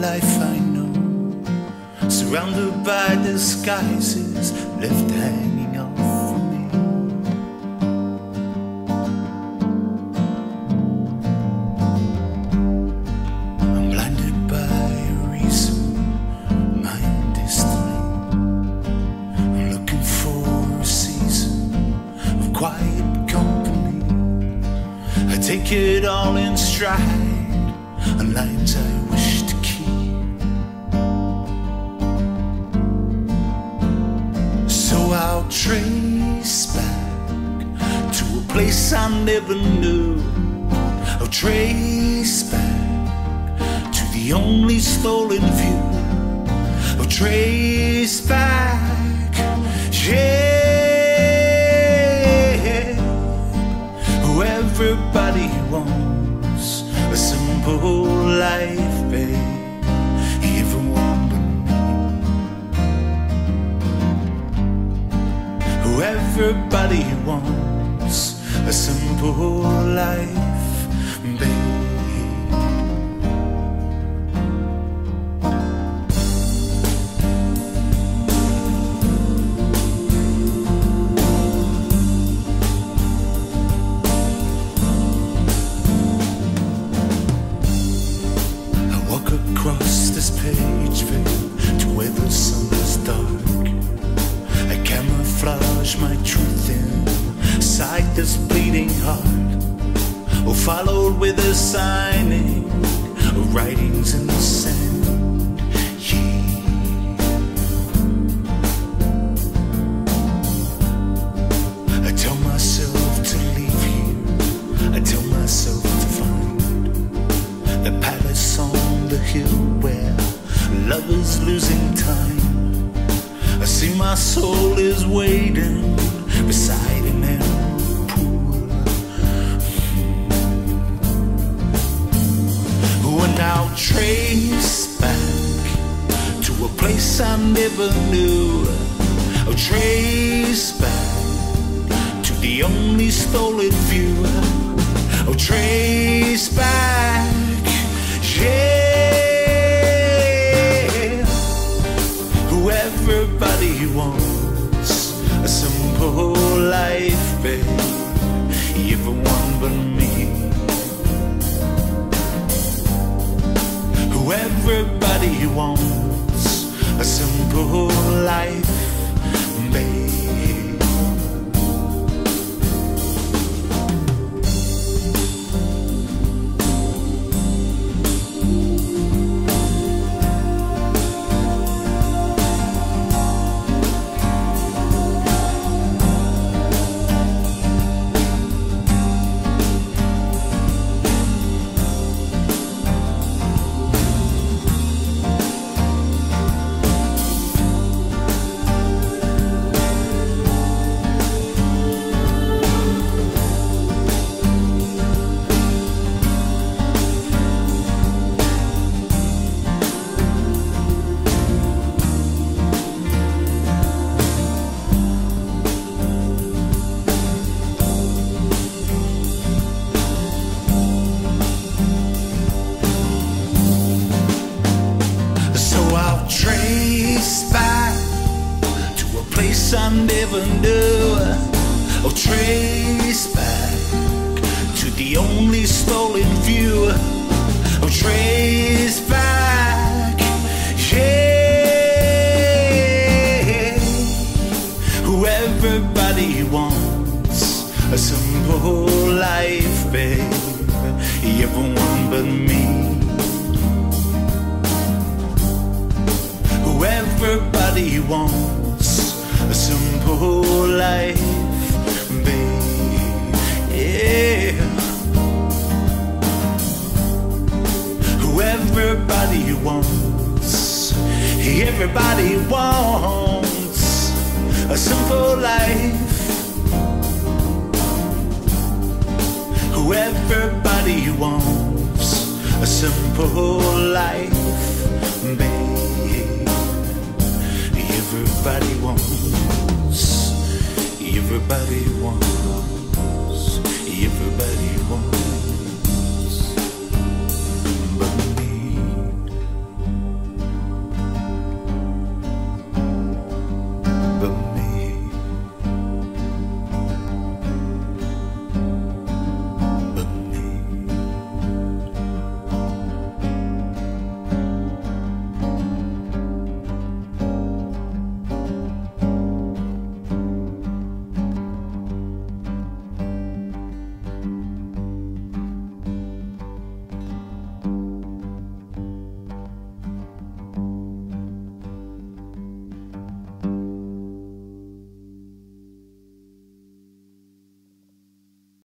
life I know, surrounded by disguises left hanging out for me. I'm blinded by a reason, my own destiny. I'm looking for a season of quiet company. I take it all in stride, and lives I wish to keep. So I'll trace back to a place I never knew. I'll trace back to the only stolen view. I'll trace back, yeah, who everybody wants a simple life, babe, even one but me. Who everybody wants a simple life, babe. Across this page, babe, to where the sun is dark, I camouflage my truth inside this bleeding heart. Oh, followed with a signing of writings in the sand, yeah. I tell myself to leave here, I tell myself to find the palace on the hill where love is losing time. I see my soul is waiting beside an emerald pool. When I'll trace back to a place I never knew, I'll trace back to the only stolen view. I'll trace back, yeah, everybody wants a simple life, babe, everyone but me. Who everybody wants a simple life, babe. Trace back to a place I never knew. I'll trace back to the only stolen view. I'll trace back, yeah, who everybody wants a simple life, babe, everyone but me. Everybody wants a simple life, babe, yeah. Who everybody wants, everybody wants a simple life. Who everybody wants a simple life, babe. Everybody wants, everybody wants, everybody wants.